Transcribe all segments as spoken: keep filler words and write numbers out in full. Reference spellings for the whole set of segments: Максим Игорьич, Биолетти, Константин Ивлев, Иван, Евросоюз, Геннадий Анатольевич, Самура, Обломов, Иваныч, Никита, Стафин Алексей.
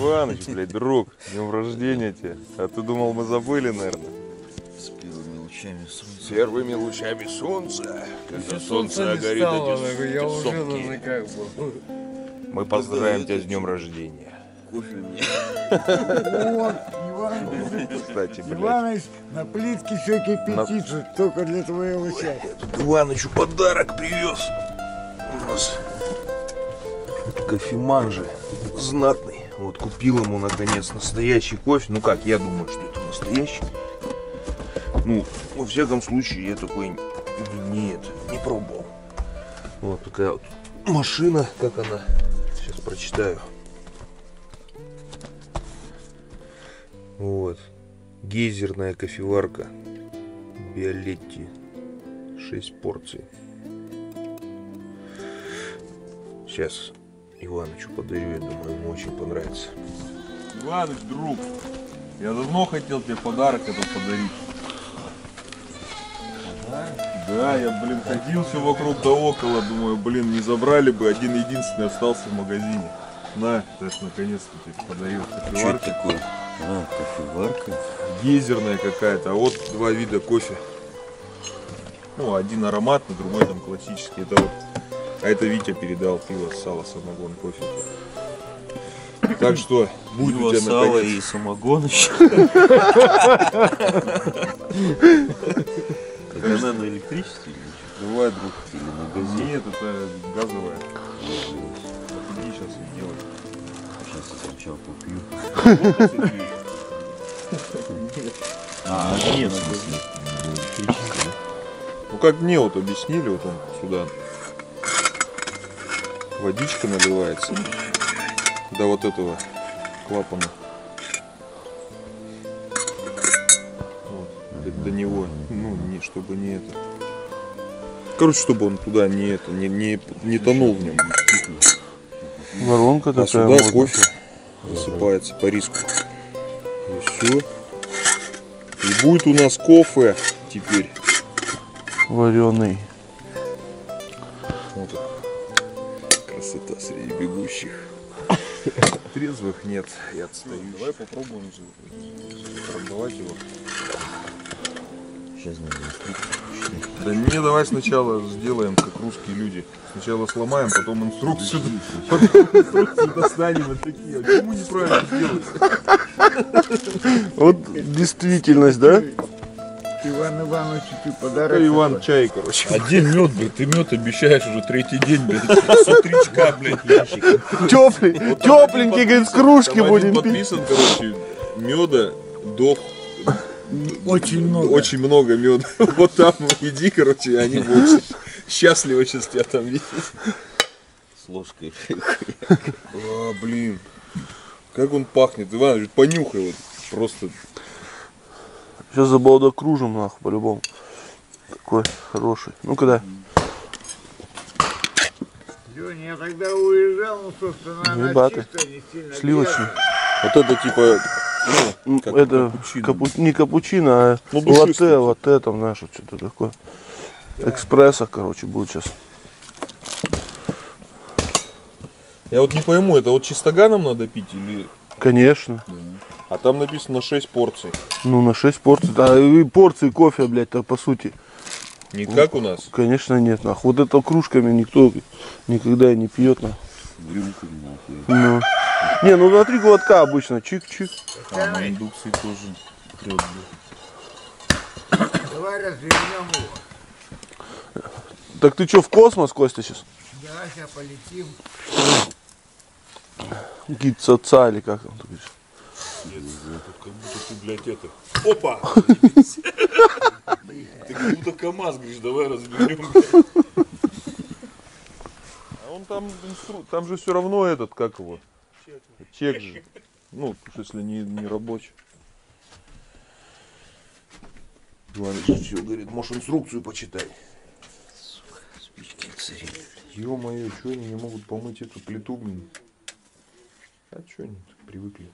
Иваныч, блядь, друг, днем рождения тебе. А ты думал, мы забыли, наверное? С первыми лучами солнца. С первыми лучами солнца. Когда солнце горит, я уже назыкаю. Мы поздравим тебя с днем рождения. Кофе мне. Вот, Иваныч. Кстати, блядь. Иваныч, на плитке все кипятится, на... только для твоего луча. Иванычу подарок привез. У нас кофеман же знатный. Вот купил ему, наконец, настоящий кофе. Ну как, я думаю, что это настоящий. Ну, во всяком случае, я такой нет, не пробовал. Вот такая вот машина, как она. Сейчас прочитаю. Вот. Гейзерная кофеварка Биолетти. шесть порций. Сейчас Иванычу подарю, я думаю, ему очень понравится. Иваныч, друг, я давно хотел тебе подарок этот подарить. Да, я, блин, ходил все вокруг да около, думаю, блин, не забрали бы, один единственный остался в магазине. На, даже наконец-то тебе подарил. Кофеварка. Что это такое? А, кофеварка. Гейзерная какая-то, а вот два вида кофе. Ну, один ароматный, другой там классический. Это вот. А это Витя передал пиво, сало, самогон, кофе. Так что, будет у тебя сало наконец... и самогон еще. Так она на электричестве или что? Давай, друг. Или на газе? Нет, это газовая. Иди сейчас и делай. Сейчас я сначала попью. А, нет, в смысле. Электричество. Ну как мне вот объяснили, вот он сюда. Водичка наливается до вот этого клапана. Вот, до него. Ну, не, чтобы не это. Короче, чтобы он туда не это, не, не, не тонул в нем. Воронка такая. А сюда можно. Кофе высыпается по риску. И все. И будет у нас кофе теперь. Вареный. Вот так. Красота среди бегущих. Трезвых нет, я отстаю. Давай попробуем продавать его. Сейчас надо. Да не, давай сначала сделаем, как русские люди. Сначала сломаем, потом инструкцию. Потом инструкцию достанем вот такие. Почему неправильно делать? Вот действительность, да? Иван Иванович, ты подарок. Иван, чай, короче. А где мед, блядь? Ты мед обещаешь уже третий день, блядь. С утречка, блядь, ящик. Тепленький, тепленький, говорит, с кружки будем пить. Подписан, короче, меда до... Очень много. Очень много меда. Вот там иди, короче, они будут счастливы сейчас тебя там видеть. С ложкой. А, блин. Как он пахнет, Иван, понюхай вот. Просто... Сейчас за балда кружим, нахуй, по-любому. Такой хороший. Ну-ка, да. Дюня, я тогда уезжал, ну, собственно, она баты. Чистая, не сильно сливочный. Белая. Вот это типа, ну, как это капучино. Капу... Не капучино, а ну, латте, латте там, знаешь, вот что-то такое. Да. Экспресса, короче, будет сейчас. Я вот не пойму, это вот чистоганом надо пить или... Конечно. А там написано шесть порций. Ну на шесть порций. Да и порции кофе, блядь, то по сути. Не как у нас? Конечно нет, нах. Вот это кружками никто никогда и не пьет, нах. Рюмками нахуй. Ну. Не, ну на три глотка обычно. Чик-чик. А на индукции тоже трёт, блядь. Давай развернем его. Так ты что, в космос, Костя, сейчас? Давай сейчас полетим. Гидца отца или как там ты говоришь? Нет, тут как будто ты, блядь, это... Опа! Ты как будто КамАЗ, говоришь, давай разберем. А он там, там же все равно этот, как его? Чек. Чек же. Ну, если не, не рабочий. Иваныч, все, говорит, можешь инструкцию почитай. Сука, спички от царя. Ё-моё, что они не могут помыть эту плиту, блин? А что они так привыкли?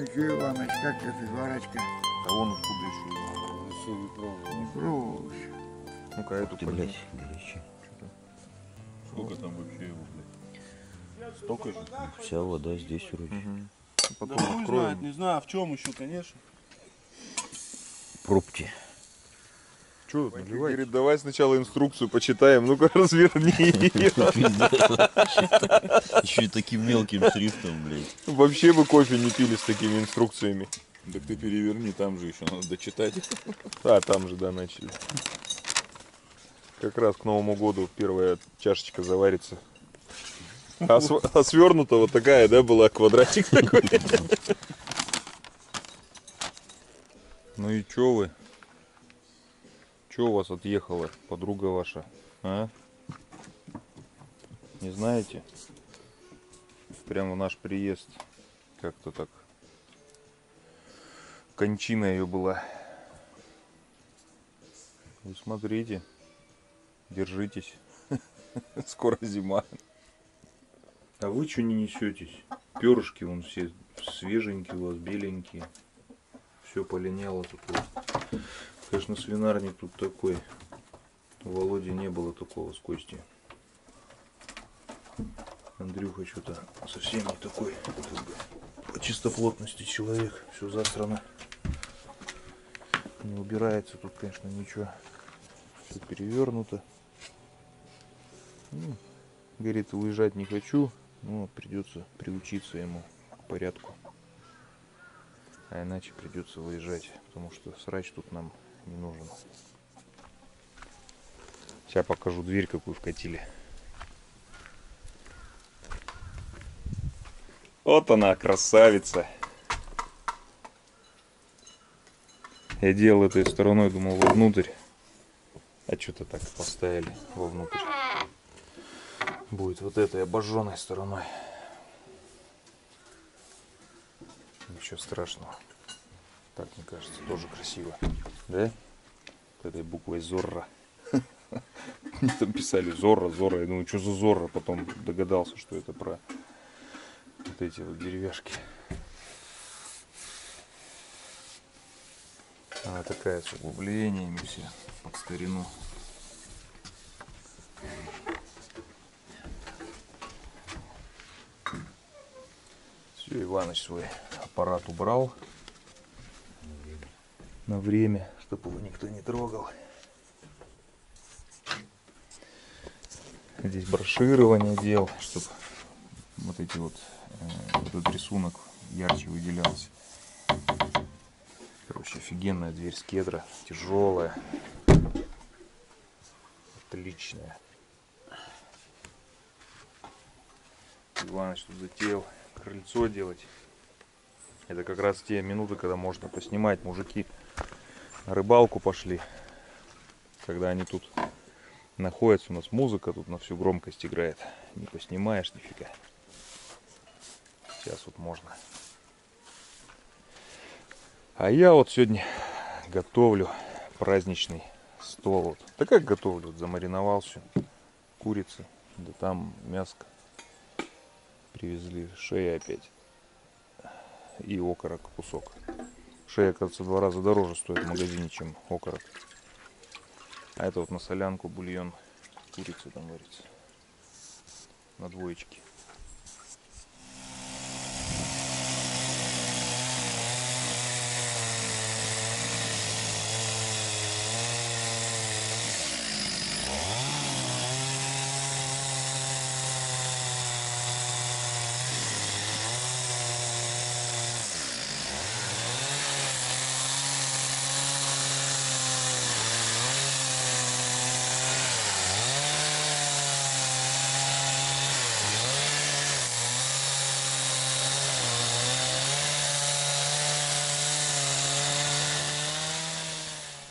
Ну что, Иваныч, как ты, Варочка? А вон откуда еще, Иван? Не пробовал. Не пробовал еще. Ну-ка, эту поднять. Сколько там вообще его, блядь? Столько же? Вся вода здесь вроде. Угу. Потом да откроем. Хуй знает, не знаю, в чем еще, конечно. Пробки. Что, наливайте? Говорит, давай сначала инструкцию почитаем, ну-ка разверни ее. Еще и таким мелким шрифтом, блядь. Вообще бы кофе не пили с такими инструкциями. Так ты переверни, там же еще надо дочитать. А, там же, да, начали. Как раз к Новому году первая чашечка заварится. А свернута вот такая, да, была, квадратик такой. Ну и чё вы? Что у вас отъехала подруга ваша, а? Не знаете? Прямо в наш приезд как-то так. Кончина ее была. Вы смотрите, держитесь, скоро зима. А вы что не несетесь? Перышки вон все свеженькие у вас, беленькие. Все полиняло такое. Конечно, свинарник тут такой. У Володи не было такого с Костей. Андрюха что-то совсем не такой. По чистоплотности человек. Все засрано. Не убирается тут, конечно, ничего. Все перевернуто. Ну, говорит, уезжать не хочу. Но придется приучиться ему к порядку. А иначе придется выезжать. Потому что срач тут нам не нужен. Сейчас покажу дверь, какую вкатили. Вот она, красавица. Я делал этой стороной, думал, вовнутрь. А что-то так поставили вовнутрь. Будет вот этой обожженной стороной. Ничего страшного. Так, мне кажется, тоже красиво. Да? Под этой буквой Зорро. Мне там писали Зорро, Зорро. Я думаю, что за Зорро? Потом догадался, что это про вот эти вот деревяшки. Она такая с углублениями все под старину. Все, Иваныч свой аппарат убрал. На время, чтобы его никто не трогал. Здесь броширование делал, чтобы вот эти вот э, этот рисунок ярче выделялся. Короче, офигенная дверь с кедра, тяжелая, отличная. Иваныч тут затеял крыльцо делать. Это как раз те минуты, когда можно поснимать. Мужики на рыбалку пошли, когда они тут находятся. У нас музыка тут на всю громкость играет. Не поснимаешь нифига. Сейчас вот можно. А я вот сегодня готовлю праздничный стол. Вот. Да как готовлю? Вот замариновал все. Курицы. Да там мяско. Привезли шею опять. И окорок кусок. Шея, кажется, в два раза дороже стоит в магазине, чем окорок. А это вот на солянку бульон курицы там варится. На двоечке.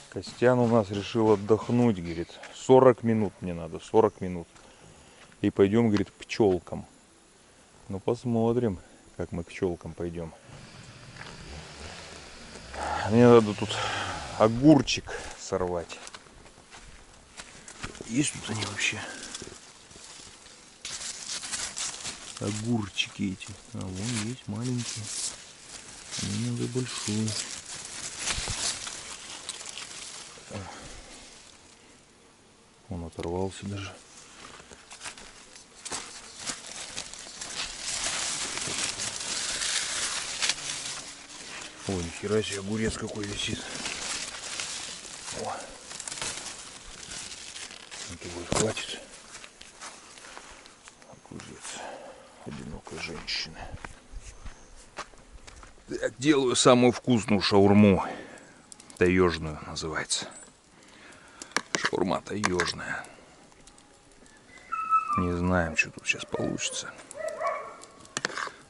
Костян у нас решил отдохнуть, говорит, сорок минут мне надо, сорок минут. И пойдем, говорит, к пчелкам. Ну посмотрим, как мы к пчелкам пойдем. Мне надо тут огурчик сорвать. Есть тут они вообще? Огурчики эти. А, вон есть маленькие. Милый большой. Он оторвался даже. Ой, нихера себе, огурец какой висит. О. Это будет хватит. Огурец. Одинокая женщина. Я делаю самую вкусную шаурму. Таежную называется. Шаурма таежная. Не знаем, что тут сейчас получится.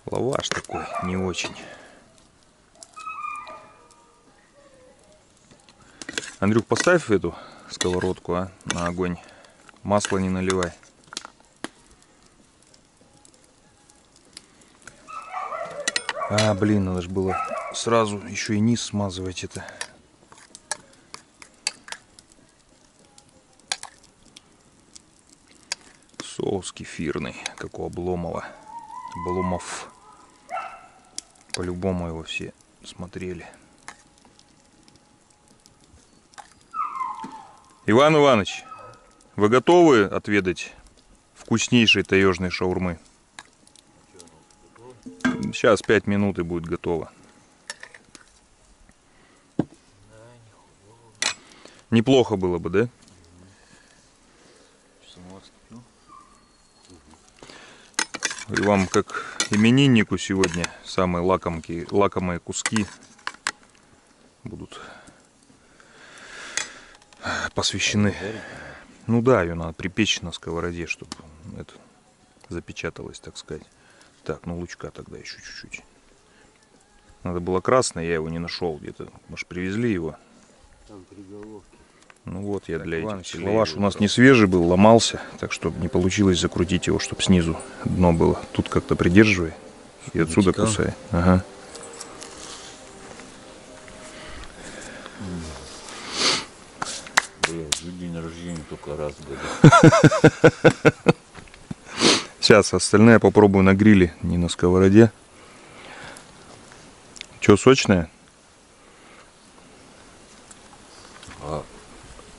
Лаваш такой, не очень. Андрюх, поставь эту сковородку, а, на огонь. Масло не наливай. А, блин, надо же было сразу еще и низ смазывать это. Соус кефирный, как у Обломова. Обломов. По-любому его все смотрели. Иван Иваныч, вы готовы отведать вкуснейшей таежной шаурмы? Сейчас пять минут и будет готово. Неплохо было бы, да? И вам, как имениннику сегодня, самые лакомки, лакомые куски будут посвящены. Ну да, ее надо припечь на сковороде, чтобы это запечаталось, так сказать. Так, ну лучка тогда еще чуть-чуть. Надо было красное, я его не нашел где-то. Может, привезли его? Там при головке. Ну вот, я так, для Иван, этих. Лаваш у нас брал. Не свежий был, ломался, так что не получилось закрутить его, чтобы снизу дно было. Тут как-то придерживай и отсюда кусай. Ага. День рождения только раз был. Сейчас остальное я попробую на гриле, не на сковороде. Че, сочное? А,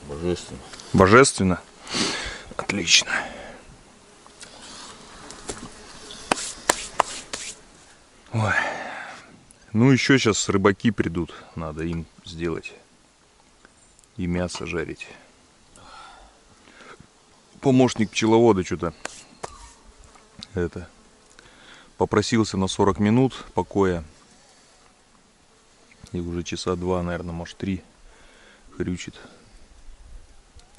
божественно. Божественно? Отлично. Ой. Ну еще сейчас рыбаки придут, надо им сделать. И мясо жарить. Помощник пчеловода что-то это попросился на сорок минут покоя, и уже часа два, наверное, может три хрючит.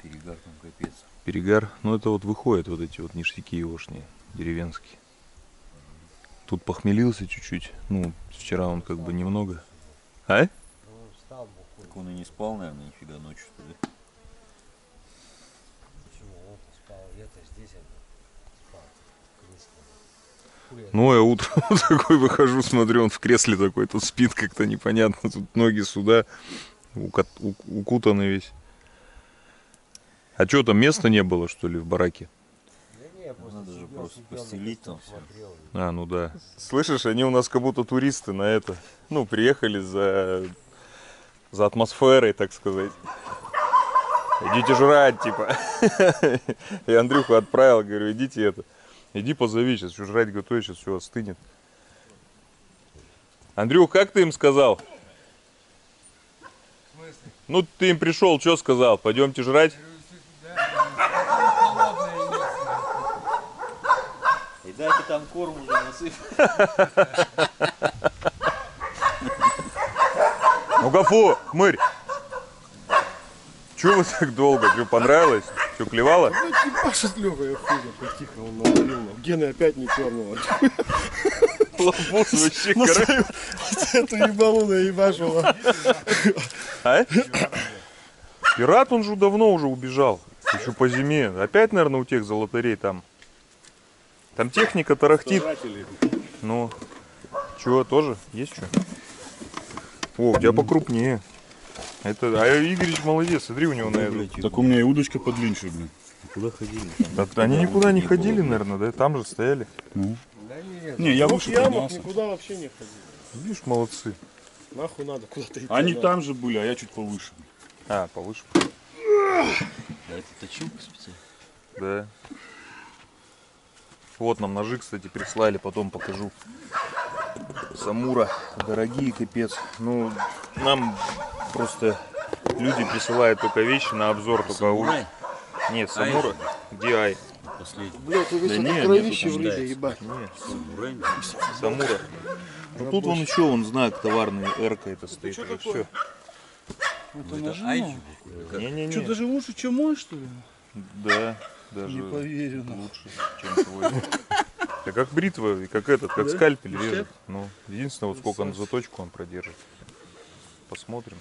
Перегар там капец. Перегар, ну это вот выходят вот эти вот ништяки егошние, деревенские. Тут похмелился чуть-чуть, ну вчера он как бы немного. А? Так он и не спал, наверное, нифига ночью. Ну, я утром такой выхожу, смотрю, он в кресле такой, тут спит как-то непонятно, тут ноги сюда, укутаны весь. А что, там места не было, что ли, в бараке? Да нет, просто надо же просто постелить там все. А, ну да. Слышишь, они у нас как будто туристы на это, ну, приехали за, за атмосферой, так сказать. Идите жрать, типа. Я Андрюху отправил, говорю, идите это. Иди позови, сейчас что жрать готовишь, сейчас все остынет. Андрюх, как ты им сказал? В смысле? Ну ты им пришел, что сказал? Пойдемте жрать? И дайте там корм уже насыпать. Ну гафу, хмырь! Чего вы так долго? Что, понравилось? Что, клевало? Пашет Лёва, я хуйня, потихо, он наловил нам. Гена опять не черного. Лобус вообще король. Эту ебалу наебашила. А? Пират, он же давно уже убежал. Еще по зиме. Опять, наверное, у тех за лотерей там. Там техника тарахтит. Ну, чего, тоже? Есть что? О, у тебя покрупнее. Это, а Игорьич молодец, смотри у него на это. Так у меня и удочка подлиннее, блин. Куда ходили? Они никуда не ходили, наверное, да? Там же стояли. Не, я лучше поднялся. Никуда вообще не ходили. Видишь, молодцы. Нахуй надо куда-то идти. Они надо. Там же были, а я чуть повыше. А, повыше. А это точилка специально? Да. Вот нам ножи, кстати, прислали, потом покажу. Самура. Дорогие, капец. Ну, нам просто люди присылают только вещи на обзор. Только Самурай? Нет, Самура. ди ай. Последний. Блядь, увесь да это кровище в рыбе, ебать. Нет. Самурай. Самура. Ну тут он еще, он знак товарный, эрка это стоит. Это все. Это ножи? Не-не-не. Что, даже лучше, чем мой, что ли? Да, даже не поверю, лучше, чем твой. Да как бритва, как этот, как скальпель режет. Ну, единственное, вот сколько он заточку он продержит. Посмотрим.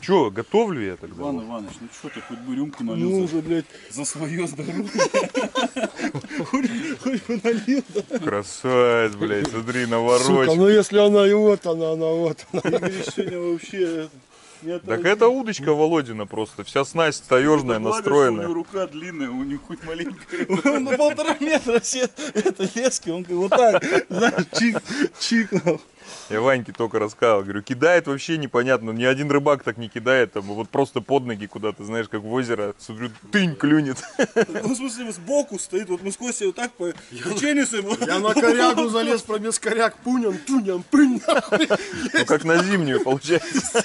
Че, готовлю я тогда? Иван Иваныч, ну что ты хоть бы рюмку налил? Ну уже, блядь, за свое здоровье. Хоть бы налил, да? Красавец, блядь, смотри, наворочек. Сука, ну если она и вот она, она вот она. Сегодня вообще... Так это удочка Володина просто, вся снасть таежная, настроенная. У него рука длинная, у него хоть маленькая. Он на полтора метра все это лески, он вот так, знаешь, чик-чикнул. Я Ваньке только рассказывал, говорю, кидает вообще непонятно, ни один рыбак так не кидает, там, вот просто под ноги куда-то, знаешь, как в озеро, смотрю, тынь клюнет. Ну, в смысле, сбоку стоит, вот мы сквозь вот так по течению своему. Я на корягу залез, промес коряк, пуням, туням, пынь, нахуй. Ну, как на зимнюю, получается.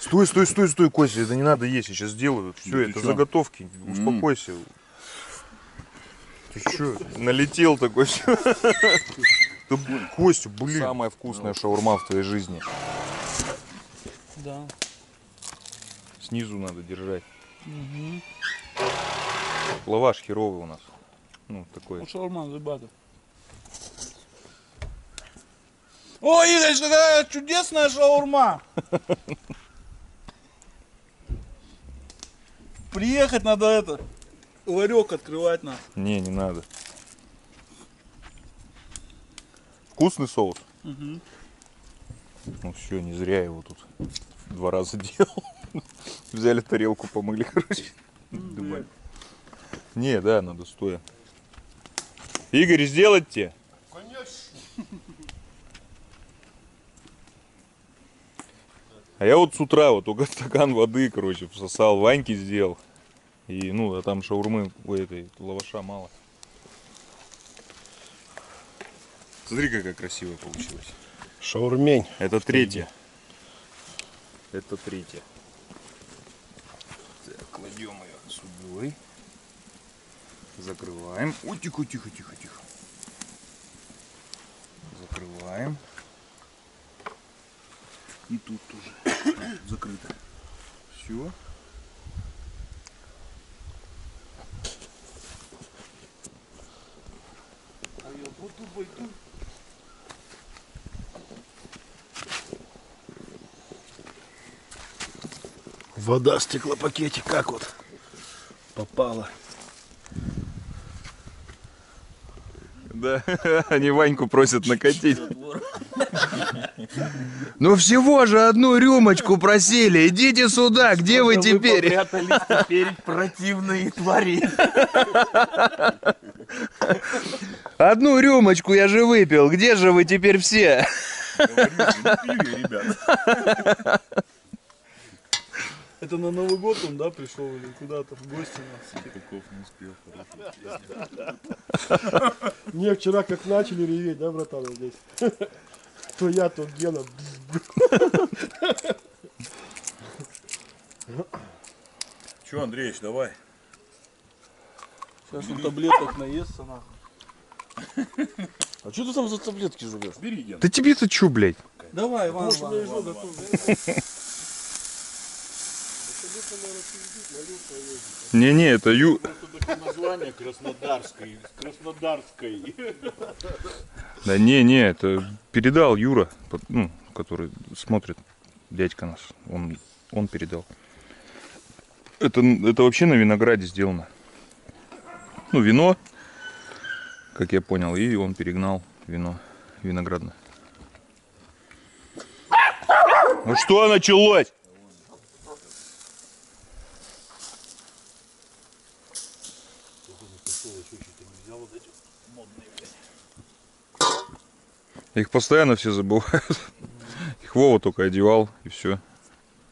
Стой, стой, стой, стой, Костя, это не надо есть, я сейчас сделаю, все, это заготовки, успокойся. Ты что, налетел такой? Да, Костя, блин. Самая вкусная шаурма в твоей жизни. Да. Снизу надо держать. Угу. Лаваш херовый у нас. Ну, такой. Шаурма за батов. О, Игорь, какая чудесная шаурма. Приехать надо это. Ларек открывать надо. Не, не надо. Вкусный соус. Угу. Ну все, не зря его тут два раза делал. Взяли тарелку, помыли, короче. Думали. Не, да, надо стоя. Игорь, сделать тебе? Конечно. А я вот с утра вот только стакан воды, короче, всосал, Ваньки сделал. И, ну, а там шаурмы, у этой лаваша мало. Смотри, какая красивая получилась. Шаурмень. Это третья. Это третья. Так, кладем ее сюда. Закрываем. О, тихо, тихо, тихо, тихо. Закрываем. И тут тоже закрыто. Все. Вода в стеклопакете, как вот попала. Да, они Ваньку просят накатить. Ну всего же одну рюмочку просили. Идите сюда, где вы теперь? Спрятались теперь противные твари. Одну рюмочку я же выпил. Где же вы теперь все? Это на Новый год он, да, пришел или куда-то в гости нас? Петухов не успел. Не, вчера как начали реветь, да, братан, здесь? То я, то Гена. Че, Андреевич, давай. Сейчас он таблеток наестся, нахуй. А что ты там за таблетки жуешь? Бери, Гена. Да тебе-то че, блядь? Давай, Иван, Иван, Иван. Не-не, это ю... Название краснодарской, краснодарской. Да не-не, это передал Юра, ну, который смотрит, дядька нас, он, он передал. Это, это вообще на винограде сделано. Ну, вино, как я понял, и он перегнал вино виноградное. Ну что началось? Их постоянно все забывают. Их Вова только одевал, и все.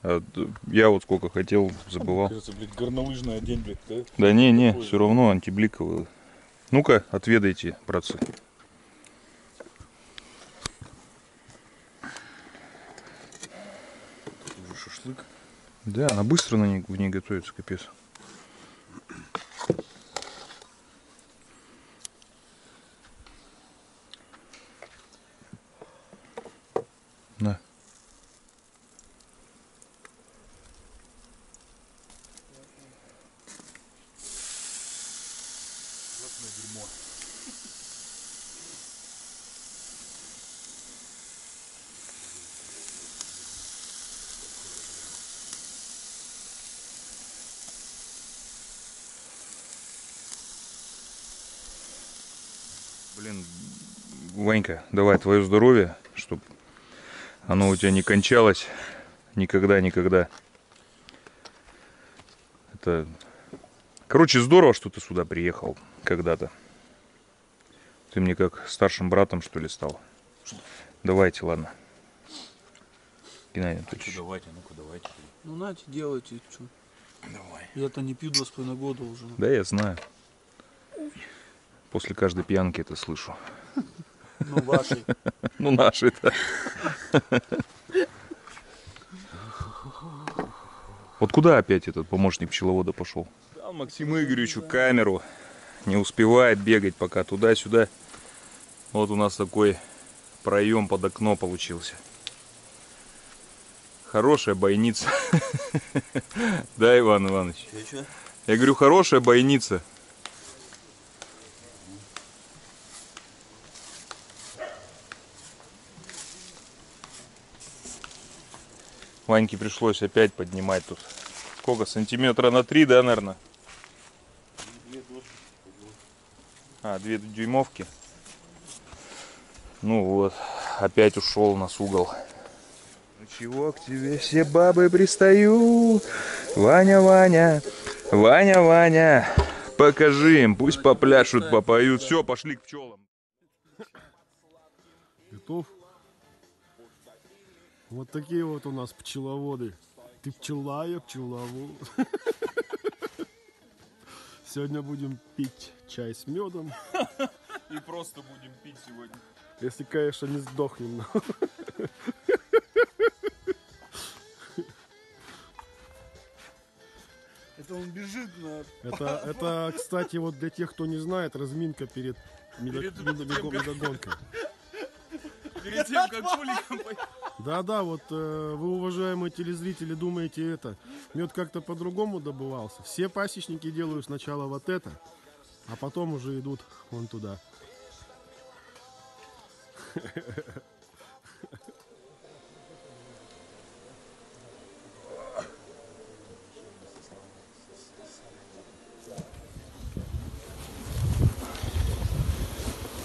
А я вот сколько хотел, забывал. Кажется, блядь, горнолыжный одень, блядь, да? Да не, не, все равно антибликовые. Ну-ка, отведайте, братцы. Уже шашлык. Да, она быстро на ней, в ней готовится, капец. На. Блин, Ванька, давай твое здоровье, чтобы оно у тебя не кончалось никогда-никогда. Это... Короче, здорово, что ты сюда приехал когда-то. Ты мне как старшим братом, что ли, стал. Давайте, ладно. Геннадий Анатольевич. Ну давайте, ну-ка, давайте. Ну, знаете, делайте. Что? Давай. Я-то не пью два с половиной года уже. Да, я знаю. После каждой пьянки это слышу. Ну, вашей. Ну, нашей-то. Вот куда опять этот помощник пчеловода пошел? Да, Максиму Игорьичу камеру. Не успевает бегать пока туда-сюда. Вот у нас такой проем под окно получился. Хорошая бойница. Да, Иван Иванович? Я говорю, хорошая бойница. Ваньке пришлось опять поднимать тут. Сколько? Сантиметра на три, да, наверное? А, две дюймовки. Ну вот, опять ушел у нас угол. Ну чего к тебе все бабы пристают? Ваня, Ваня, Ваня, Ваня. Покажи им, пусть попляшут, попоют. Все, пошли к пчелам. Готов? Вот такие вот у нас пчеловоды. Ты пчела, я пчеловод. Сегодня будем пить чай с медом. И просто будем пить сегодня. Если, конечно, не сдохнем. Это он бежит на... Это, это, кстати, вот для тех, кто не знает, разминка перед медогонкой. Перед тем, как жуликом пойти. Да-да, вот э, вы, уважаемые телезрители, думаете это. Мед как-то по-другому добывался. Все пасечники делают сначала вот это, а потом уже идут вон туда.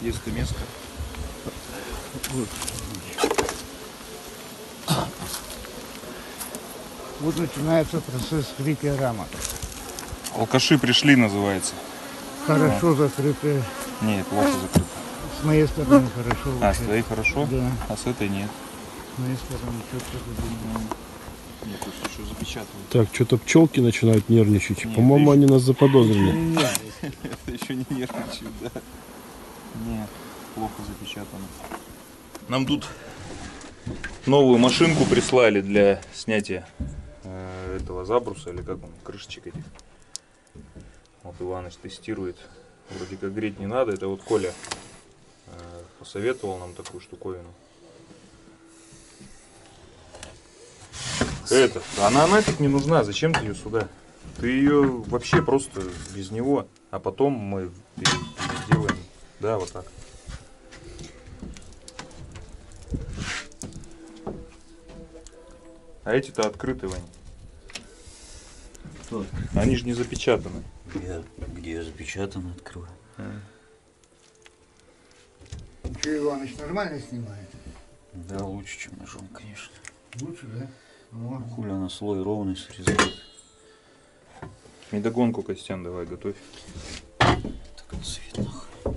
Есть место. Вот начинается процесс вскрытия рамок. Алкаши пришли, называется. Хорошо да. Закрытые. Нет, плохо закрыто. С моей стороны хорошо. А, с твоей хорошо? Да. А с этой нет. С моей стороны четко забиваем. Нет, тут еще запечатывают. Так, что-то пчелки начинают нервничать. По-моему, они еще... нас заподозрили. Нет, это еще не нервничают, да. Нет, плохо запечатано. Нам тут новую машинку прислали для снятия этого забруса, или как он, крышечек этих. Вот Иваныч тестирует. Вроде как греть не надо. Это вот Коля э, посоветовал нам такую штуковину. Это, она нафиг не нужна. Зачем ты ее сюда? Ты ее вообще просто без него. А потом мы сделаем. Да, вот так. А эти-то открыты, Вань. Кто? Они же не запечатаны. Я, где запечатаны, открываю. А. Че, Иваныч, нормально снимает? Да, да, лучше, чем ножом, конечно. Лучше, да? Ну, хули она слой ровный срезает. Медогонку, Костян, давай готовь. Так, цвет нахуй.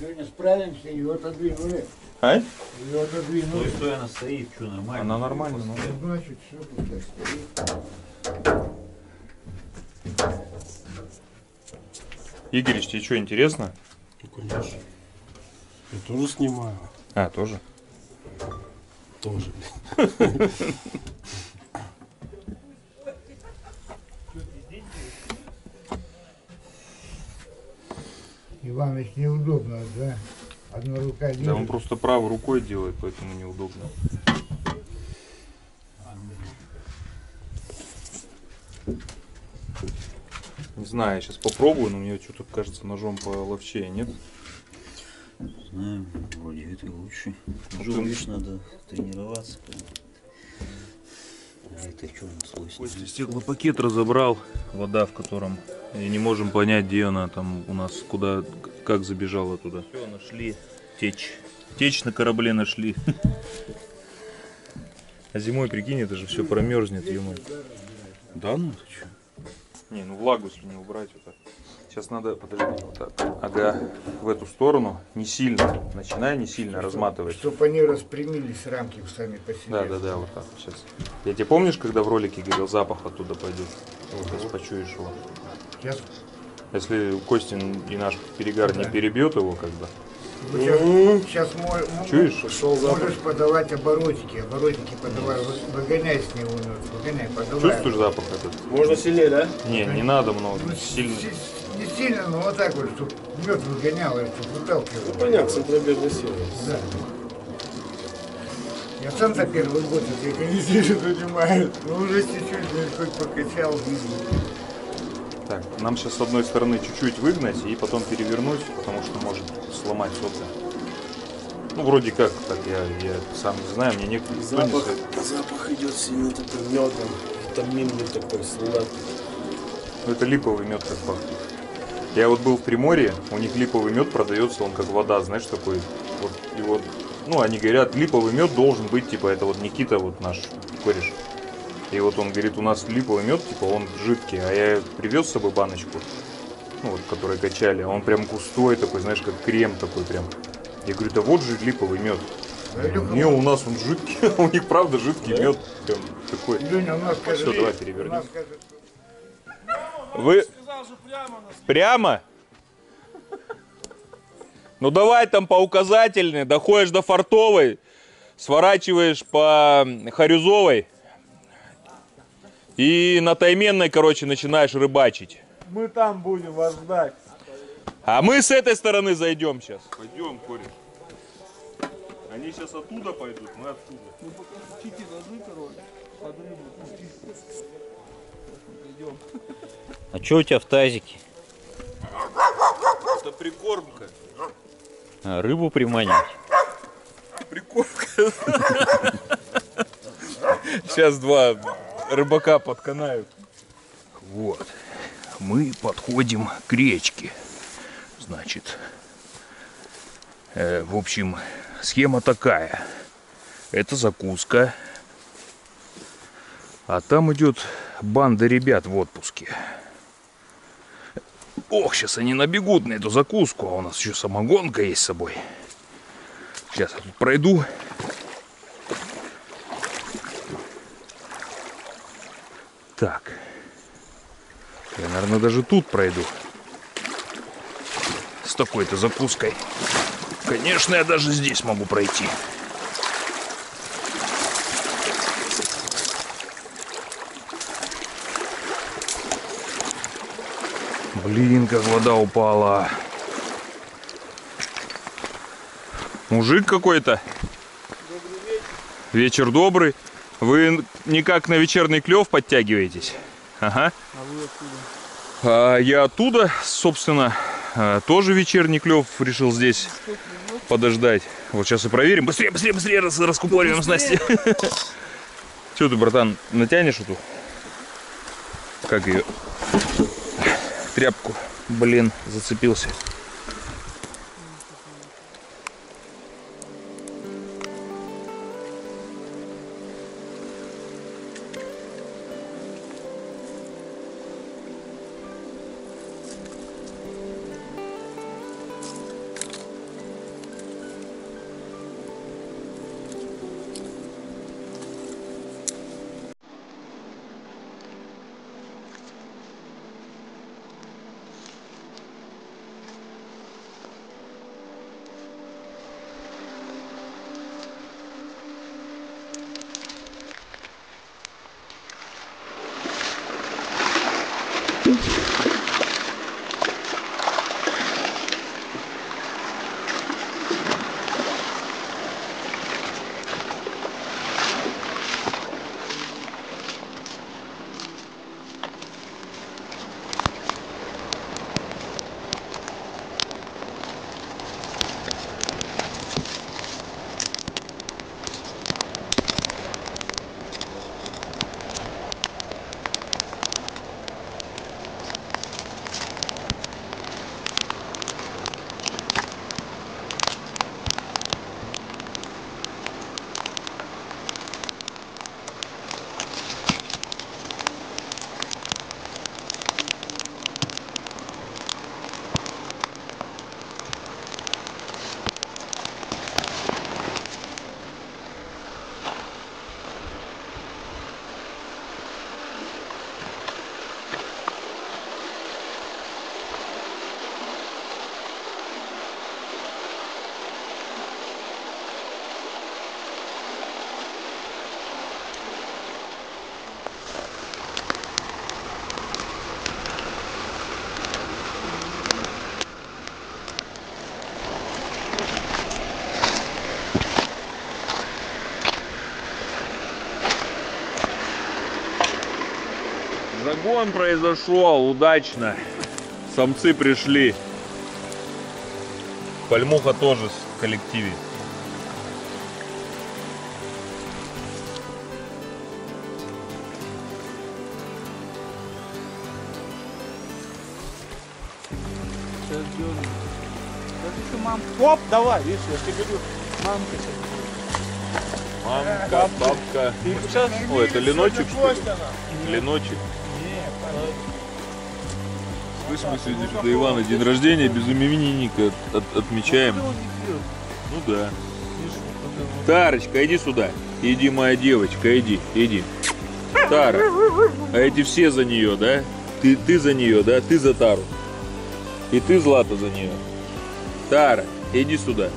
Сегодня справимся, ее отодвинули. А? Ее отодвинули. Ну что, она стоит, что нормально? Она нормально, но... Значит, все тут стоит. Игорьич, тебе что, интересно? Ну, конечно. Я тоже снимаю. А, тоже? Тоже. Иваныч, неудобно, да? Одна рука делает. Да, он просто правой рукой делает, поэтому неудобно. Не знаю, я сейчас попробую, но мне что-то кажется ножом половчее, нет? Знаю, вроде это лучше. Ножом, видишь, надо тренироваться. А это что, слой? Стеклопакет разобрал, вода в котором. И не можем понять, где она там у нас, куда, как забежала туда. Все, нашли течь. Течь на корабле нашли. А зимой, прикинь, это же все промерзнет, е-мое. Да ну ты что? Не, ну влагу если не убрать, вот так. Сейчас надо, подожди, вот так. Ага, в эту сторону, не сильно, начинай не сильно чтобы, разматывать. Чтобы они распрямились, рамки сами по себе. Да, да, да, вот так, сейчас. Я тебе помнишь, когда в ролике говорил, запах оттуда пойдет? Вот, сейчас почуешь его. Сейчас. Если Костин и наш перегар да. не перебьет его, как бы. Сейчас, сейчас мой, чуешь? Можешь подавать оборотики, оборотики подавай, выгоняй с него, выгоняй, подавай. Чувствуешь запах этот? Можно сильнее, да? Не, не надо много, ну, сильно. Не сильно, но вот так вот, чтобы мед выгонял, чтобы выталкивал. Ну понятно, центробежная сила. Да. Я сам-то первый год этой канистиши занимаюсь, но уже чуть-чуть хоть покачал бизнес. Так, нам сейчас с одной стороны чуть-чуть выгнать и потом перевернуть, потому что может сломать сопли. Ну, вроде как, так я, я сам не знаю, мне некто не стоит. Запах идет сильно такой медом, витаминный такой сладкий. Ну, это липовый мед как пахнет. Я вот был в Приморье, у них липовый мед продается, он как вода, знаешь, такой. Вот, и вот, ну, они говорят, липовый мед должен быть, типа, это вот Никита, вот наш кореш. И вот он говорит, у нас липовый мед, типа он жидкий, а я привез с собой баночку, ну вот, которую качали, а он прям густой такой, знаешь, как крем такой прям. Я говорю, да вот же липовый мед. Да, не, у нас он жидкий, у них правда жидкий да? мед прям такой. Люня, у нас все, кажется, давай перевернем. У нас, кажется... Вы прямо? прямо? Ну давай там по указательной, доходишь до Фортовой, сворачиваешь по Харюзовой. И на Тайменной, короче, начинаешь рыбачить. Мы там будем вас ждать. А мы с этой стороны зайдем сейчас. Пойдем, кореш. Они сейчас оттуда пойдут, мы оттуда. Ну, чики ножи, короче, под рыбу. А что у тебя в тазике? Это прикормка. А, рыбу приманить? Прикормка. Сейчас два... рыбака подканают. Вот. Мы подходим к речке. Значит, э, в общем, схема такая. Это закуска. А там идет банда ребят в отпуске. Ох, сейчас они набегут на эту закуску. А у нас еще самогонка есть с собой. Сейчас я тут пройду. Так, я, наверное, даже тут пройду с такой-то закуской. Конечно, я даже здесь могу пройти. Блин, как вода упала. Мужик какой-то. Добрый вечер. Вечер добрый. Вы никак на вечерний клев подтягиваетесь? Ага. А вы откуда? А, я оттуда, собственно, тоже вечерний клев решил здесь подождать. Вот сейчас и проверим. Быстрее, быстрее, быстрее раскупориваем снасти. Че ты, братан, натянешь эту? Как ее? Тряпку. Блин, зацепился. Загон произошел удачно. Самцы пришли. Пальмуха тоже в коллективе. Сейчас делаем. Сейчас еще мамка. Оп, давай, видишь, я тебе говорю, мамка сейчас. Мамка, бабка. Сейчас... О, это леночек, что ли? Леночек. Слышь, мы сегодня до Ивана день рождения без именинника от, от, отмечаем. Ну да. Тарочка, иди сюда. Иди, моя девочка, иди, иди. Тара. А эти все за нее, да? Ты, ты за нее, да? Ты за Тару. И ты, Злата, за нее. Тара, иди сюда.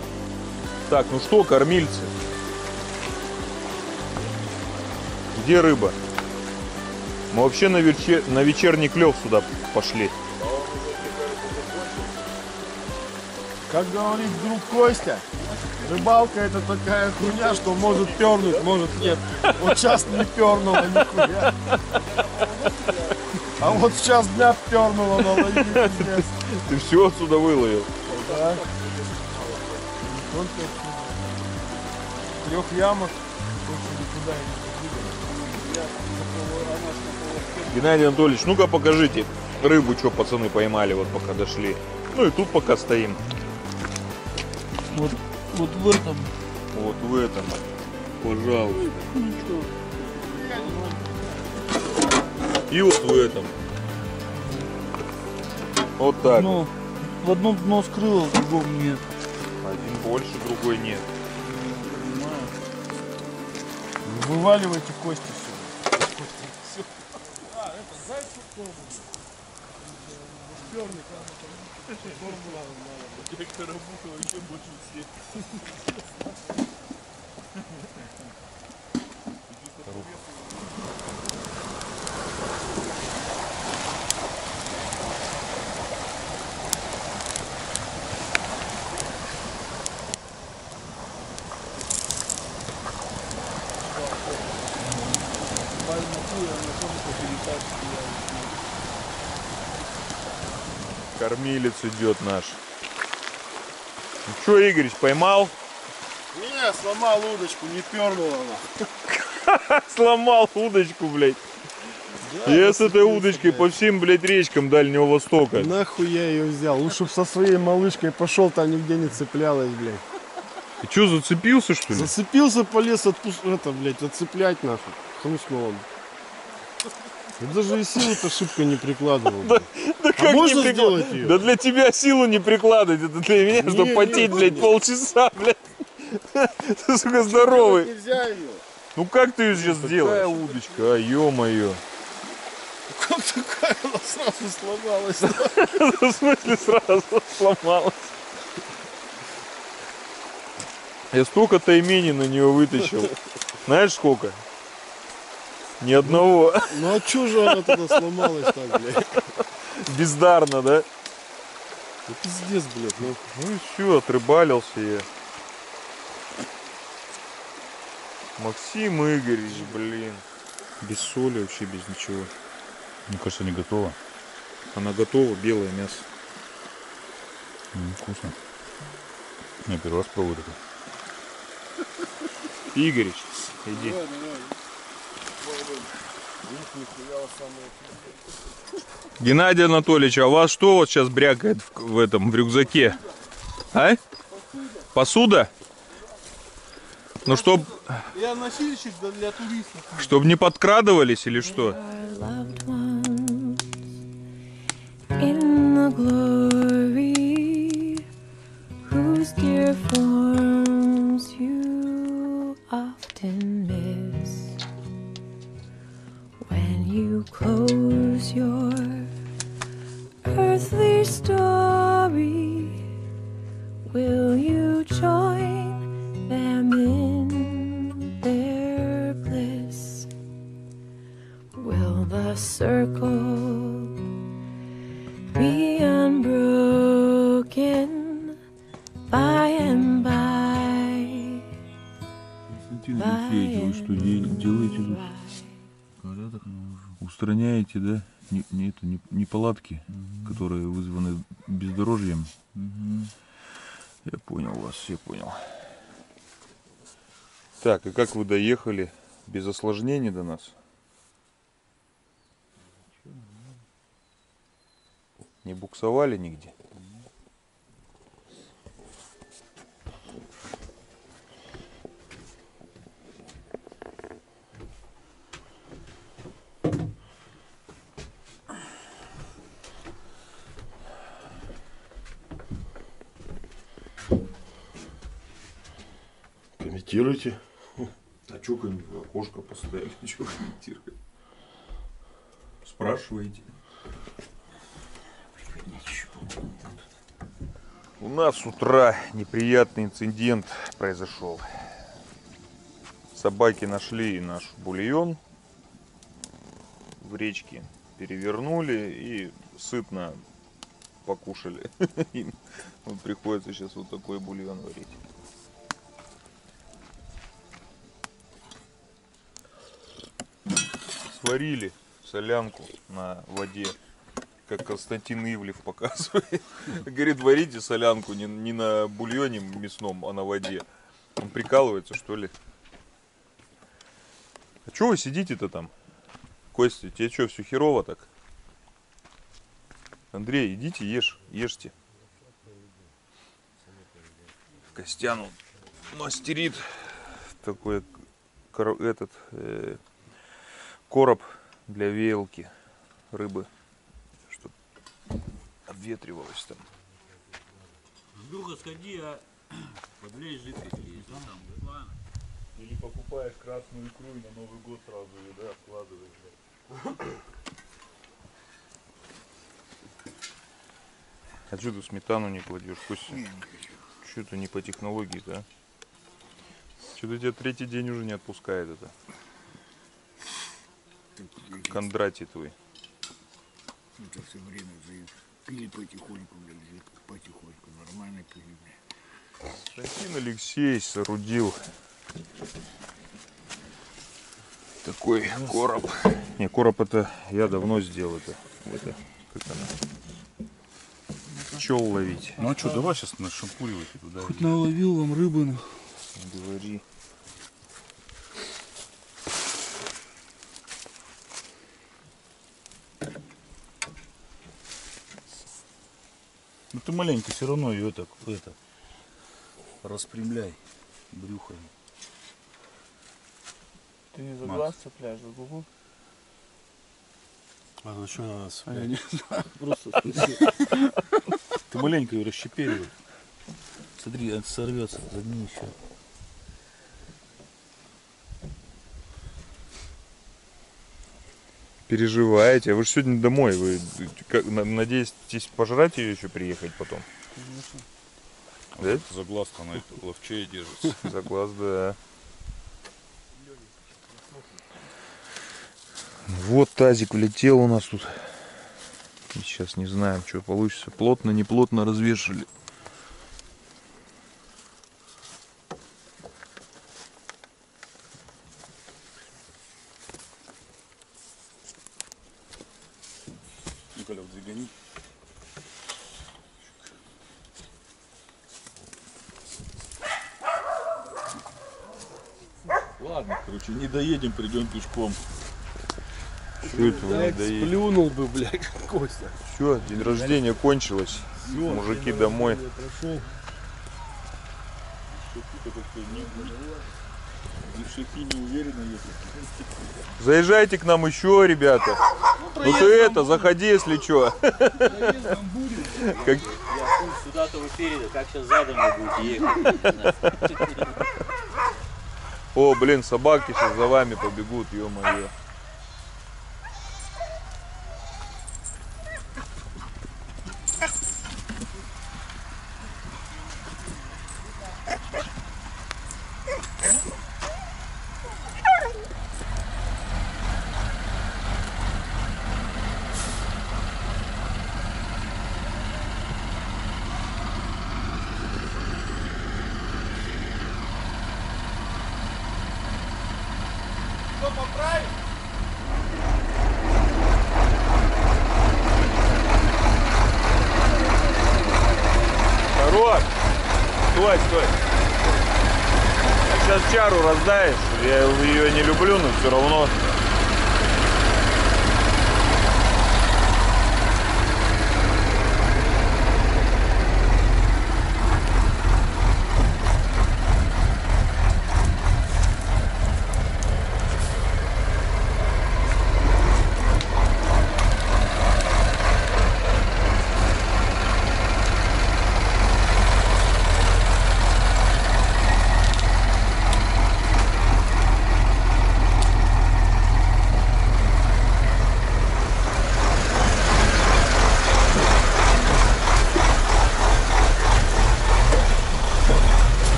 Так, ну что, кормильцы? Где рыба? Мы вообще на, вечер... на вечерний клев сюда пошли. Как говорит друг Костя, рыбалка это такая хуйня, что может пернуть, может нет. Вот сейчас не пернуло нихуя. А вот сейчас дня пернуло на ловить. Ты, ты все отсюда выловил? Да. В трех ямах. Геннадий Анатольевич, ну-ка покажите рыбу, что пацаны поймали, вот пока дошли. Ну и тут пока стоим. Вот, вот в этом. Вот в этом. Пожалуйста. И вот в этом. Вот так. Но, в одном дно скрыло, в другом нет. Один больше, другой нет. Вываливайте кости сюда. Кости. А, это зайчик тоже. Перник. Я коробуха вообще больше всех. Кормилец идет наш. Ну что, Игорь, поймал? Не, сломал удочку, не пернула она. Сломал удочку, блядь. Я с этой удочкой по всем, блядь, речкам Дальнего Востока. Нахуй я ее взял. Лучше бы со своей малышкой пошел, там нигде не цеплялась, блядь. Ты что, зацепился, что ли? Зацепился, полез, отпуск... это, блядь, отцеплять нахуй. Хрустнуло. Даже и силу-то шибко не прикладывал. Да, да а как можно не прикла... сделать ее? Да для тебя силу не прикладывать, это для меня, не, чтобы не, потеть, не, блядь, не. полчаса, блядь. Ты, сука, здоровый. Нельзя ее. Ну как ты ее сейчас сделаешь? Такая удочка, а, ё-моё. Как такая, она сразу сломалась. В смысле сразу сломалась? Я столько тайменей на нее вытащил. Знаешь, сколько? Ни одного. Ну, ну а чё же она тогда сломалась так, блядь? Бездарно, да? Да пиздец, блядь. Ну, ну и чё, отрыбалился я. Максим Игорьич, блин. Без соли вообще, без ничего. Мне кажется, не готова. Она готова, белое мясо. М-м, вкусно. Я первый раз пробую это. Игорьич, иди. Давай, давай. Геннадий Анатольевич, а у вас что вот сейчас брякает в, в этом, в рюкзаке? А? Посуда? Ну чтоб... Я носильщик для туристов. Чтоб не подкрадывались или что? You close your earthly story. Will you join them in their bliss? Will the circle be unbroken by and by? Константин Алексей, вы что делаете тут? порядок наложил. Устраняете, да, не, не, это, не, неполадки, угу. которые вызваны бездорожьем. Угу. Я понял вас, я понял. Так, и как вы доехали? Без осложнений до нас? Не буксовали нигде? Комментируйте. А что в окошко поставили? Что комментировать? Спрашиваете. У нас с утра неприятный инцидент произошел. Собаки нашли наш бульон в речке, перевернули и сытно покушали. Им приходится сейчас вот такой бульон варить. Сварили солянку на воде, как Константин Ивлев показывает. Говорит, варите солянку не, не на бульоне мясном, а на воде. Он прикалывается, что ли? А чего вы сидите-то там? Костя, тебе что, все херово так? Андрей, идите ешь, ешьте. Костяну мастерит такой этот... Э короб для веялки рыбы, чтобы обветривалось там. Друга, сходи, а подлей жидкость есть, да? Там, да? Или покупаешь красную икру и на Новый год сразу ее, да, складываешь. А что ты сметану не кладешь, Костя? Что ты не по технологии-то, а? Что-то тебя третий день уже не отпускает это. Кондратий твой. Это все время пили потихоньку, потихоньку, нормально пили. Стафин Алексей соорудил такой короб. Не, короб это я давно сделал. Это, это как она, пчел ловить. Ну а что, давай сейчас на шампуривать туда. Хоть наловил вам рыбы. Ну. Говори. Ну ты маленько все равно ее так это распрямляй брюхами. Ты за глаз цепляешь, за губу? А ну что надо цеплять? Просто ты маленько ее расщепеливай. Смотри, это сорвется, задни еще. Переживаете, а вы же сегодня домой, вы как, надеетесь пожрать ее еще приехать потом? Конечно. Да? За глаз-то она ловчее держится. За глаз, да. Вот тазик влетел у нас тут. Сейчас не знаем, что получится. Плотно, не плотно развешали. Ладно, короче, не доедем, придем пешком. Что это вы не доедете? Сплюнул бы, блядь, Костя. Все, день рождения кончилось. Все, мужики домой. Прошел. Заезжайте к нам еще, ребята. Ну, ну ты это, заходи, если что. Как... Сюда-то вы передали, как сейчас задом вы будете ехать. О, блин, собаки сейчас за вами побегут, ё-моё. Поправить? Чувак, стой, стой. Сейчас чару раздаешь. Я ее не люблю, но все равно.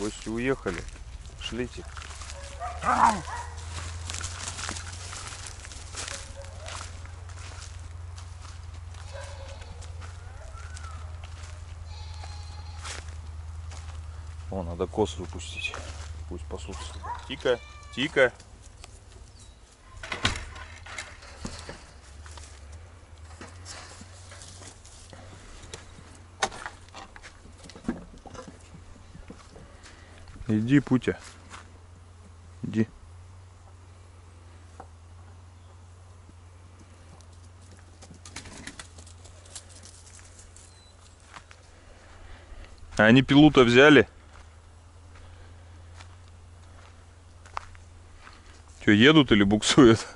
Гости уехали. Шлите. О, надо коз выпустить. Пусть пасутся. Тика, тика. Иди, Путя. Иди. А они пилу-то взяли? Что, едут или буксуют?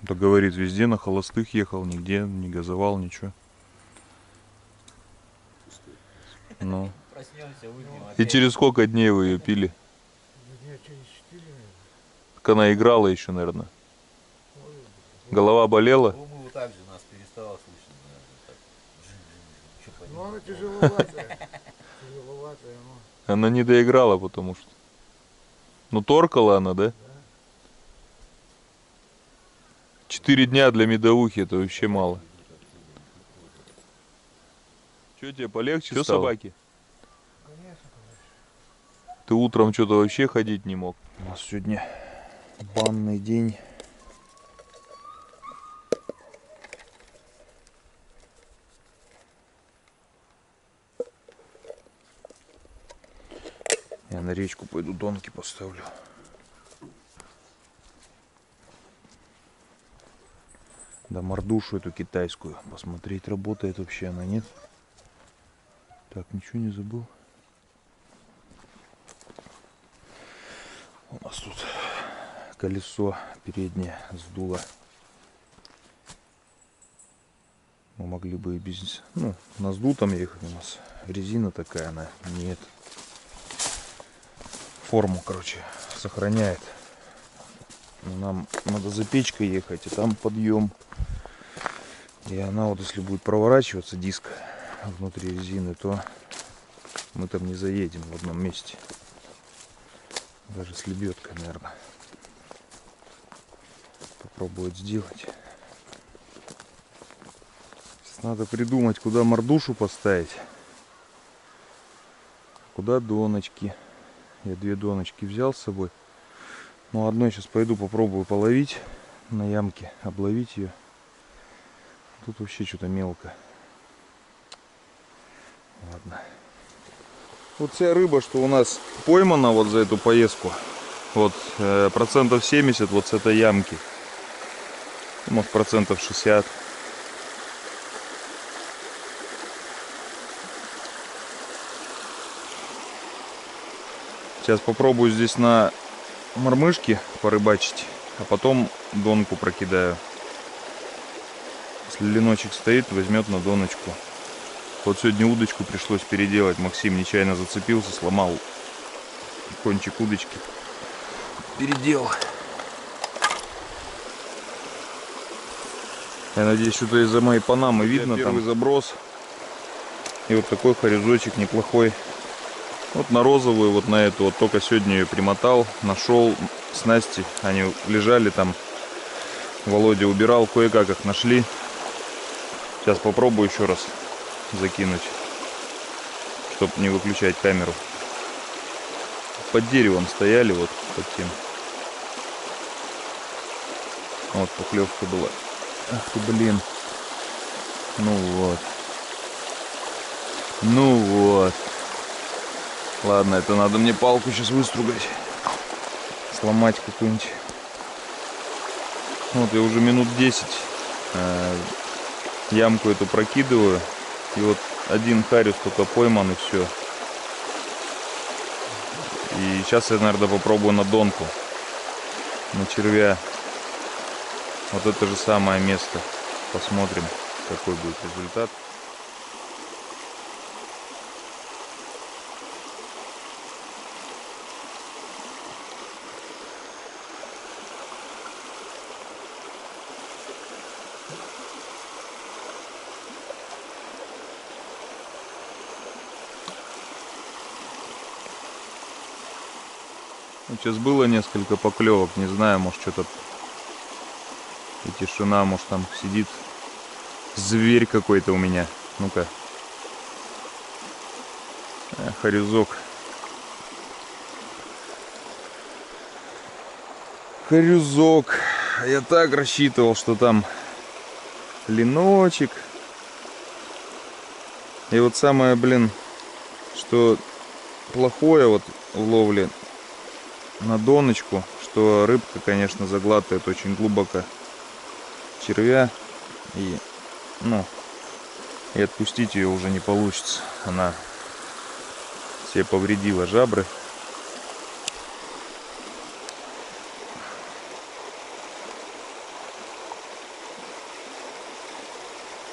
Да говорит, везде на холостых ехал, нигде не газовал, ничего. Ну. И через сколько дней вы ее пили? Так она играла еще, наверное. Голова болела? Она не доиграла, потому что. Ну, торкала она, да? Четыре дня для медовухи, это вообще мало. Что тебе полегче? Что собаки? Конечно, конечно. Ты утром что-то вообще ходить не мог. У нас сегодня банный день. Я на речку пойду, донки поставлю. Да мордушу эту китайскую. Посмотреть, работает вообще она, нет? Так, ничего не забыл. У нас тут колесо переднее сдуло. Мы могли бы и без... Ну, на сдутом ехать, у нас резина такая, она нет. Форму, короче, сохраняет. Но нам надо за печкой ехать, и там подъем. И она вот, если будет проворачиваться, диск внутри резины, то мы там не заедем в одном месте, даже с лебедкой, наверное. Попробовать сделать. Сейчас надо придумать, куда мордушу поставить, куда доночки. Я две доночки взял с собой, но одной сейчас пойду попробую половить на ямке, обловить ее. Тут вообще что-то мелко. Ладно. Вот вся рыба, что у нас поймана вот за эту поездку, вот э, процентов семьдесят вот с этой ямки, может процентов шестьдесят. Сейчас попробую здесь на мормышке порыбачить, а потом донку прокидаю. Если леночек стоит, возьмет на доночку. Вот сегодня удочку пришлось переделать. Максим нечаянно зацепился, сломал кончик удочки. Переделал. Я надеюсь, что-то из-за моей панамы видно. Первый там заброс. И вот такой хорезочек неплохой. Вот на розовую, вот на эту. Вот только сегодня ее примотал. Нашел снасти. Они лежали там. Володя убирал. Кое-как их нашли. Сейчас попробую еще раз закинуть, чтобы не выключать камеру. Под деревом стояли вот под тем. Вот поклевка была. Ах ты, блин. Ну вот. Ну вот. Ладно, это надо мне палку сейчас выстругать. Сломать какую-нибудь. Вот я уже минут десять э, ямку эту прокидываю. И вот один хариус только пойман, и все. И сейчас я, наверное, попробую на донку. На червя. Вот это же самое место. Посмотрим, какой будет результат. Сейчас было несколько поклевок, не знаю, может что-то и тишина, может там сидит зверь какой-то у меня. Ну-ка. Харюзок. Харюзок. Я так рассчитывал, что там леночек. И вот самое, блин, что плохое вот в ловле на доночку, что рыбка, конечно, заглатывает очень глубоко червя, и ну и отпустить ее уже не получится, она себе повредила жабры.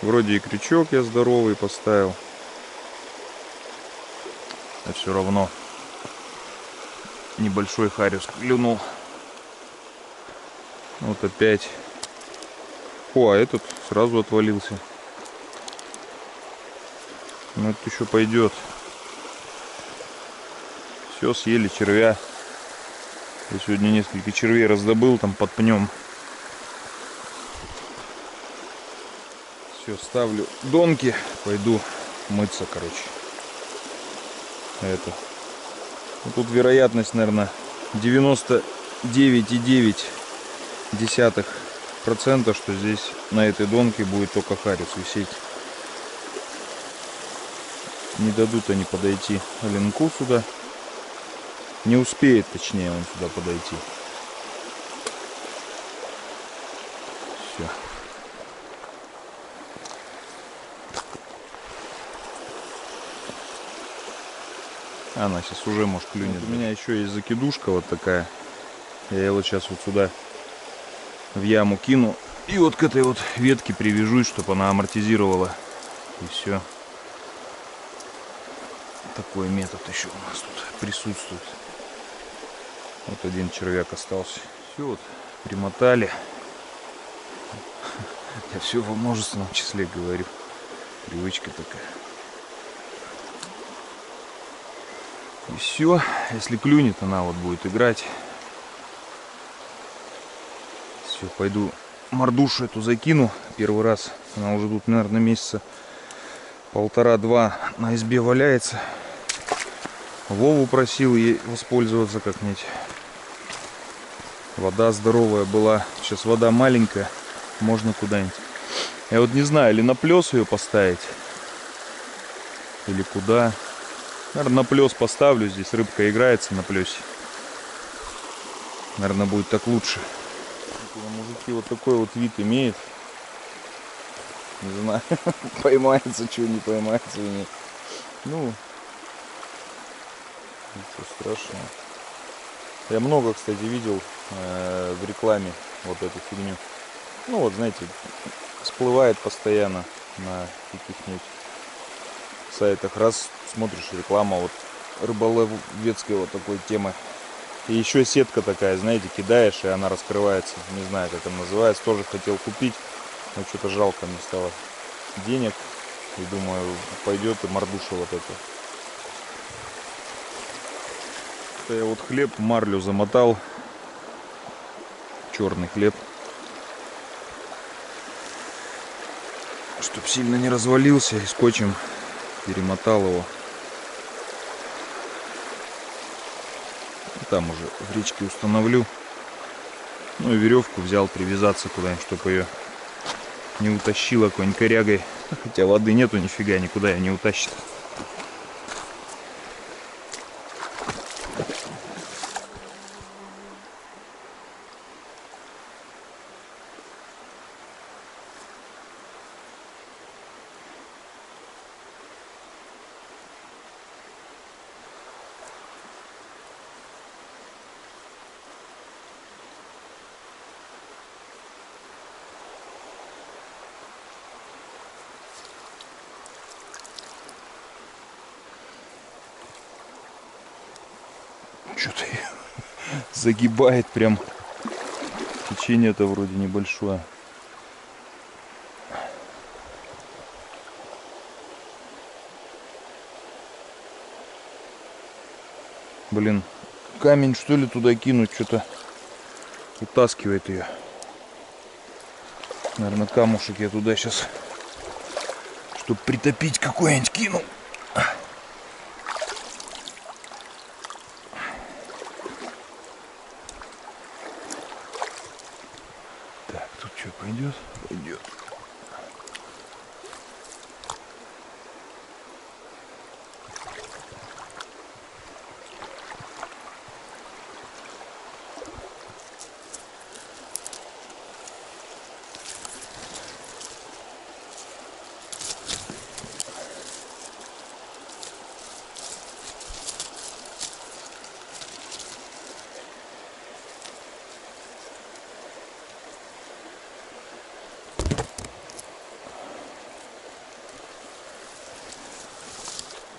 Вроде и крючок я здоровый поставил, а все равно небольшой хариус клюнул. Вот опять. О, а этот сразу отвалился. Ну это еще пойдет. Все, съели червя. Я сегодня несколько червей раздобыл там под пнем. Все, ставлю донки. Пойду мыться, короче. Это. Тут вероятность, наверное, девяносто девять и девять десятых процента, что здесь на этой донке будет только хариус висеть. Не дадут они подойти линку сюда. Не успеет, точнее, он сюда подойти. Все. Она сейчас уже, может, клюнет. Вот у меня еще есть закидушка вот такая. Я ее вот сейчас вот сюда в яму кину. И вот к этой вот ветке привяжусь, чтобы она амортизировала. И все. Такой метод еще у нас тут присутствует. Вот один червяк остался. Все, вот примотали. Я все во множественном числе говорю. Привычка такая. И все, если клюнет, она вот будет играть. Все, пойду мордушу эту закину. Первый раз она уже тут, наверное, месяца полтора-два на избе валяется. Вову просил ей воспользоваться как-нибудь. Вода здоровая была. Сейчас вода маленькая. Можно куда-нибудь. Я вот не знаю, или на плес ее поставить, или куда. Наверное, на плес поставлю. Здесь рыбка играется на плесе. Наверное, будет так лучше. Мужики, вот такой вот вид имеет. Не знаю, поймается, что не поймается или нет. Ну, ничего страшного. Я много, кстати, видел э, в рекламе вот эту фигню. Ну вот, знаете, всплывает постоянно на каких-нибудь сайтах. Раз смотришь, реклама вот рыболовецкой вот такой темы. И еще сетка такая, знаете, кидаешь, и она раскрывается. Не знаю, как она называется. Тоже хотел купить, но что-то жалко мне стало денег. И думаю, пойдет и мордуша вот эта. Это я вот хлеб в марлю замотал. Черный хлеб. чтоб сильно не развалился, и скотчем перемотал его. Там уже в речке установлю. Ну и веревку взял привязаться куда-нибудь, чтобы ее не утащила конь корягой. Хотя воды нету нифига, никуда ее не утащит. Что-то загибает прям. Течение-то вроде небольшое. Блин, камень что ли туда кинуть? Что-то утаскивает ее. Наверное, камушек я туда сейчас, чтобы притопить, какой-нибудь кинул. Пойдет? Пойдет.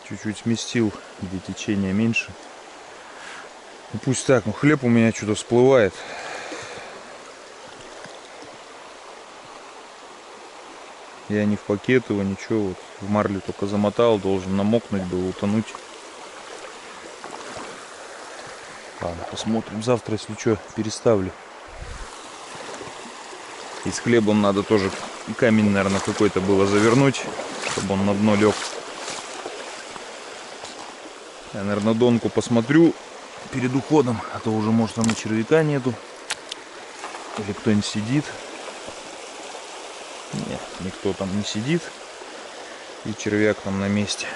Чуть-чуть сместил, где течение меньше. Ну, пусть так, ну хлеб у меня что-то всплывает. Я не в пакет его, ничего. Вот в марлю только замотал, должен намокнуть был, утонуть. Ладно, посмотрим завтра, если что, переставлю. И с хлебом надо тоже камень, наверное, какой-то было завернуть, чтобы он на дно лег. Я, наверное, донку посмотрю перед уходом, а то уже, может, там и червяка нету. Или кто-нибудь сидит. Нет, никто там не сидит. И червяк там на месте.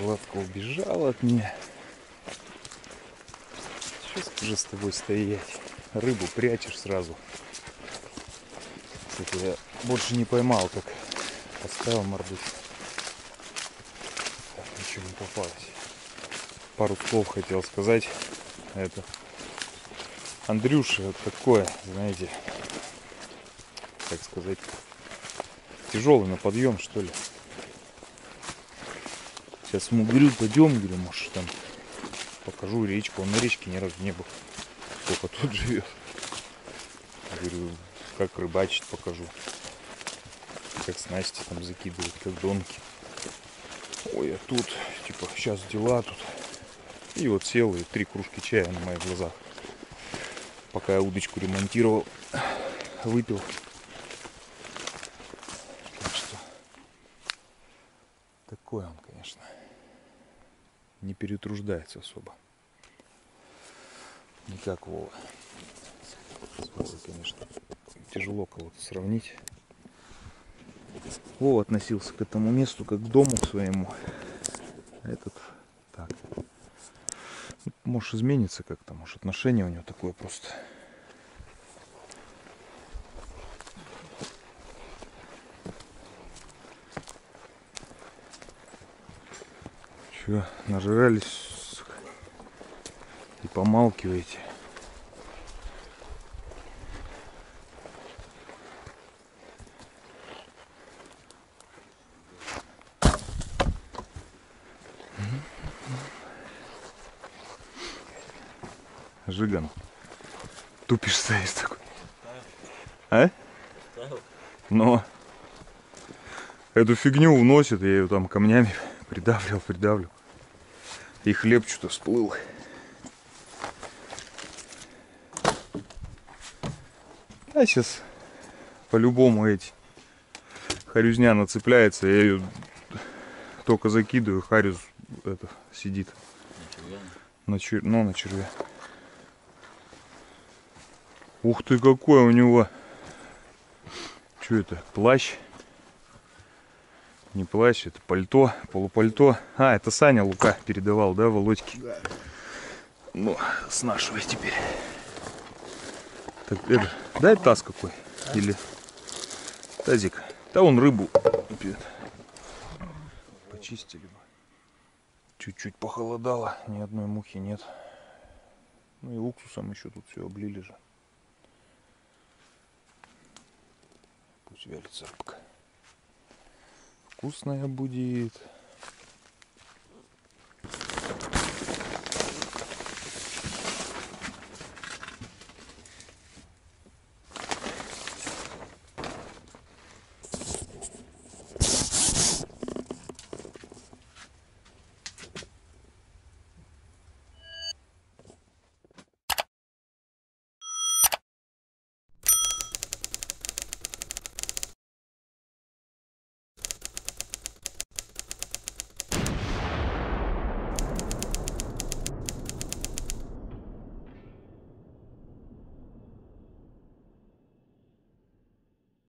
Златка убежала от меня. Сейчас уже с тобой стоять. Рыбу прячешь сразу. Кстати, я больше не поймал, как поставил морду. Так, ничего не попалось. Пару слов хотел сказать. Это Андрюша, вот такое, знаете, как сказать, тяжелый на подъем, что ли. Сейчас ему говорю, пойдем, говорю, может, там покажу речку. Он на речке ни разу не был, только тут живет. Говорю, как рыбачить покажу, как снасти там закидывать, как донки. Ой, а тут, типа, сейчас дела тут. И вот сел, и три кружки чая на моих глазах. Пока я удочку ремонтировал, выпил. Так что, такое он, конечно, не перетруждается особо. Не как Вова. Вова, конечно, тяжело кого-то сравнить. Вова относился к этому месту как к дому своему. Этот так. Может, изменится как-то, может, отношение у него такое просто. Все, нажрались и помалкиваете. Жиган, тупишь, стоишь такой. А? Но эту фигню вносит, я ее там камнями придавлил, придавлю. И хлеб что-то всплыл. А сейчас по-любому эти харюзня нацепляется, я ее только закидываю, харюз это, сидит. На червя? Ну, на червя. Ух ты, какой у него, что это, плащ, не плащ, это пальто, полупальто. А, это Саня Лука передавал, да, Володьке? Да. Ну, снашивай теперь. Так, это, дай таз какой, или тазик. Да он рыбу почистили бы. Чуть-чуть похолодало, ни одной мухи нет. Ну и уксусом еще тут все облили же. Вялится рыбка. Вкусная будет.